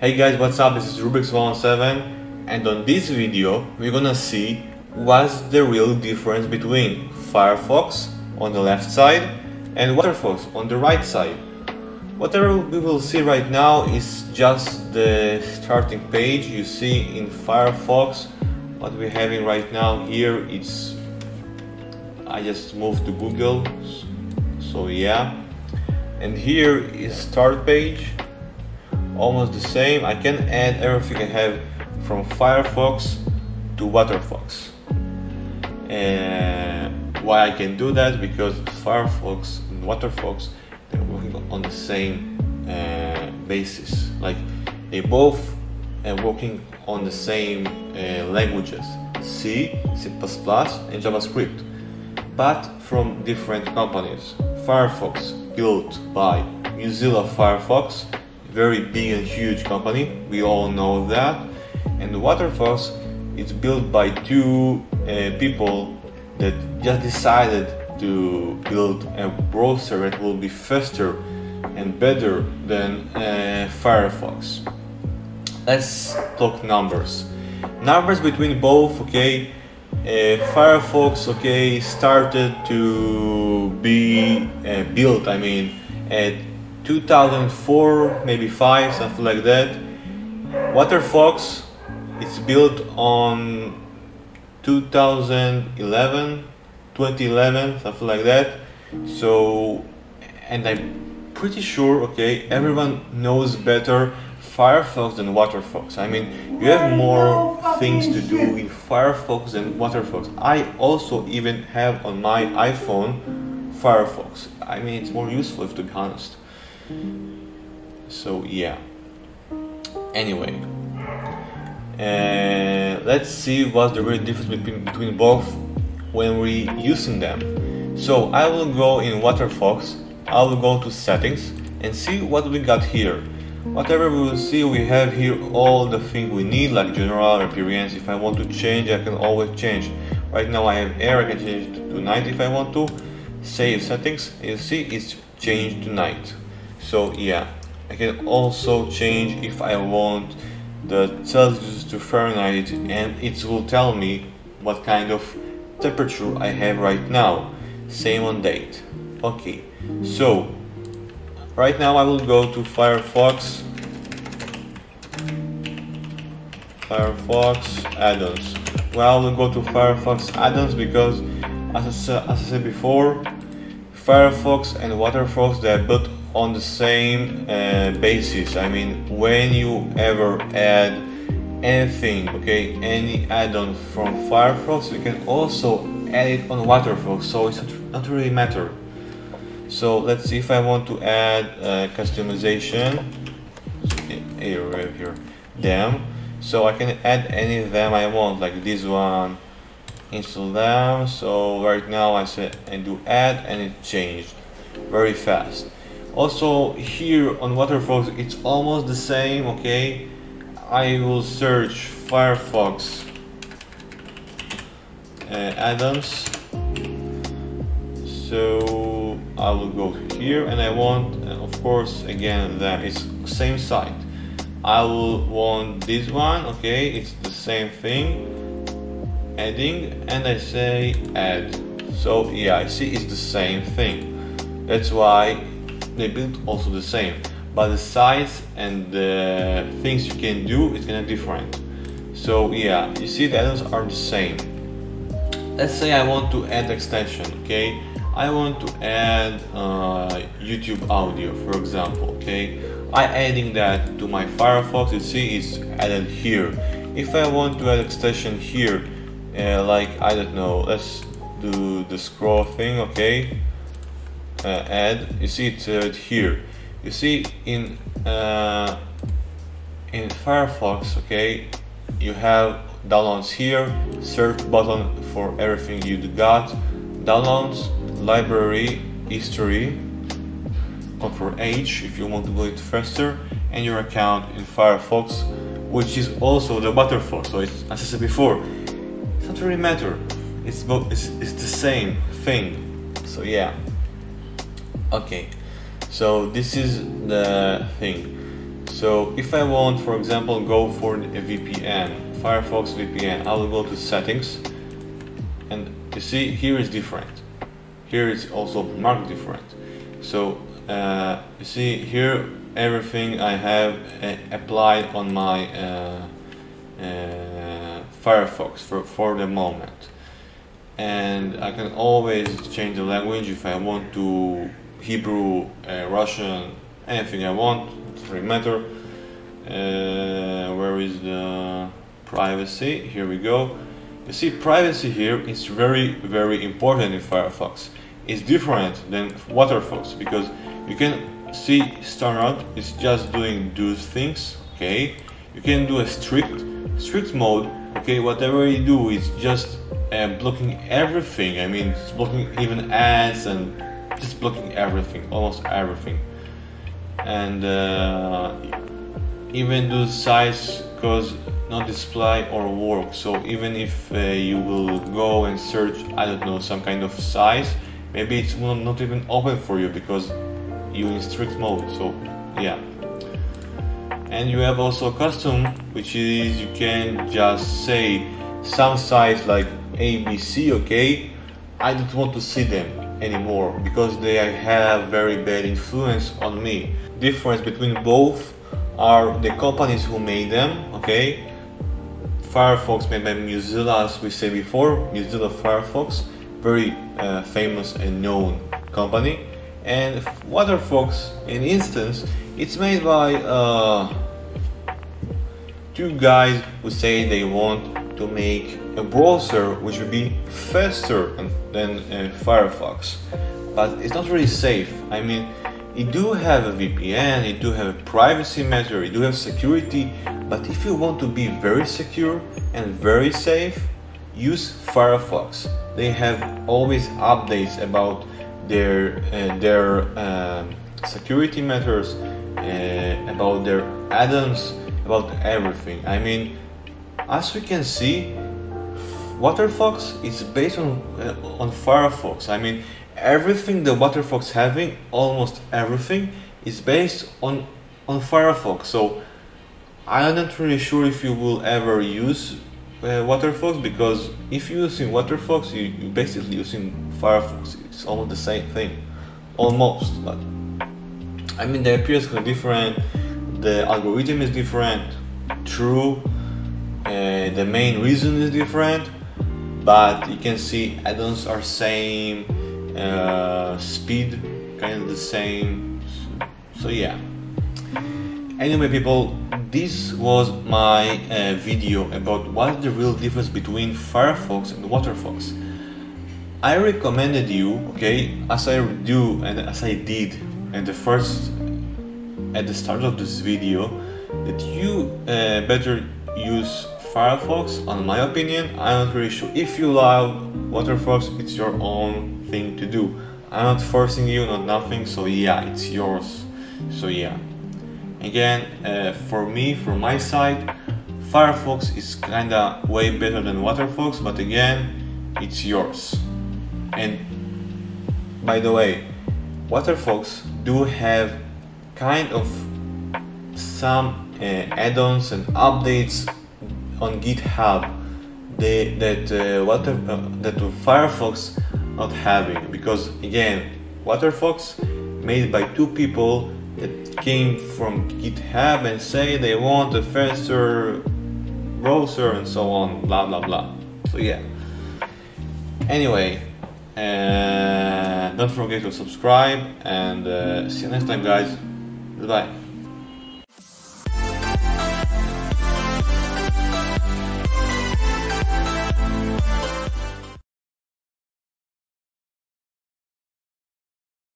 Hey guys, what's up? This is RubikX 107, and on this video we're gonna see what's the real difference between Firefox on the left side and Waterfox on the right side. Whatever we will see right now is just the starting page. You see in Firefox what we're having right now here. It's I just moved to Google, so yeah, and here is start page. Almost the same. I can add everything I have from Firefox to Waterfox. Why I can do that? Because Firefox and Waterfox, they're working on the same basis. Like they both are working on the same languages, C, C++, and JavaScript, but from different companies. Firefox built by Mozilla Firefox, very big and huge company, we all know that, and Waterfox is built by two people that just decided to build a browser that will be faster and better than Firefox. Let's talk numbers between both. Okay, Firefox started to be built, I mean, at 2004, maybe 5, something like that. Waterfox, it's built on 2011, something like that. So, and I'm pretty sure, everyone knows better Firefox than Waterfox. I mean, you have more things to do in Firefox than Waterfox. I also even have on my iPhone Firefox. I mean, it's more useful, to be honest. So yeah, anyway, let's see what's the real difference between both when we using them. So I will go in Waterfox, I will go to settings and see what we got here. Whatever we will see, we have here all the things we need, like general appearance. If I want to change, I can always change. Right now I have air, I can change it to night if I want to. Save settings, you see it's changed to night. So yeah, I can also change if I want the Celsius to Fahrenheit, and it will tell me what kind of temperature I have right now. Same on date. Okay, so right now I will go to Firefox, add-ons. Well, I will go to Firefox add-ons because, as I said before, Firefox and Waterfox, they are built on the same basis. I mean, when you ever add anything, any add-on from Firefox, you can also add it on Waterfox, so it's not really matter. So let's see if I want to add customization here, them, so I can add any of them I want, like this one. Install them. So right now I said and do add, and it changed very fast. Also here on Waterfox it's almost the same. I will search Firefox add-ons, so I will go here and I want of course again that it's same site. I will want this one. It's the same thing, adding, and I say add. So yeah, I see it's the same thing. That's why they built also the same, but the size and the things you can do is kind of different. So yeah, you see the add-ons are the same. Let's say I want to add extension. I want to add YouTube audio, for example. I adding that to my Firefox. You see it's added here. If I want to add extension here, like I don't know, let's do the scroll thing. Add, you see it's here. You see in Firefox, you have downloads here, search button for everything you got, downloads, library, history, Ctrl H if you want to do it faster, and your account in Firefox, which is also the Waterfox. So it's, as I said before, not really matter, it's the same thing. So yeah, so this is the thing. So if I want, for example, go for a VPN, Firefox VPN, I will go to settings, and you see here is different. Here is also marked different. So you see here everything I have applied on my Firefox for the moment, and I can always change the language if I want to Hebrew, Russian, anything I want. It doesn't matter. Where is the privacy? Here we go. You see, privacy here is very, very important in Firefox. It's different than Waterfox because you can see standard is just doing those things. Okay, you can do a strict mode. Okay, whatever you do is just blocking everything. I mean, it's blocking even ads and just blocking everything, almost everything. And even those sites cause not display or work. So even if you will go and search, I don't know, some kind of size, maybe it's not even open for you because you're in strict mode. So yeah. And you have also custom, which is you can just say some size like ABC, okay, I don't want to see them anymore because they have very bad influence on me. Difference between both are the companies who made them, okay. Firefox made by Mozilla, as we said before, Mozilla Firefox, very famous and known company. And Waterfox, in instance, it's made by two guys who say they want to make a browser which will be faster than Firefox, but it's not really safe. I mean, it do have a VPN, it do have a privacy measure, it do have security, but if you want to be very secure and very safe, use Firefox. They have always updates about their security matters, about their add-ons, about everything. I mean, as we can see, Waterfox is based on Firefox. I mean, everything the Waterfox having, almost everything, is based on Firefox. So I'm not really sure if you will ever use Waterfox, because if you're using Waterfox, you're basically using Firefox. It's almost the same thing, almost. But I mean, the appearance is different, the algorithm is different, true, the main reason is different, but you can see add-ons are same, speed kind of the same. So yeah. Anyway, people, this was my video about what's the real difference between Firefox and Waterfox. I recommended you, okay, as I do and as I did at the start of this video, that you better use Firefox. On my opinion, I'm not really sure. If you love Waterfox, it's your own thing to do. I'm not forcing you, not nothing. So yeah, it's yours. So yeah. Again, for me, from my side, Firefox is kinda way better than Waterfox, but again, it's yours. And by the way, Waterfox do have kind of some add-ons and updates on GitHub that Firefox not having, because again, Waterfox made by two people that came from GitHub and say they want a faster browser and so on, blah blah blah. So yeah. Anyway, don't forget to subscribe, and see you next time, guys. Goodbye.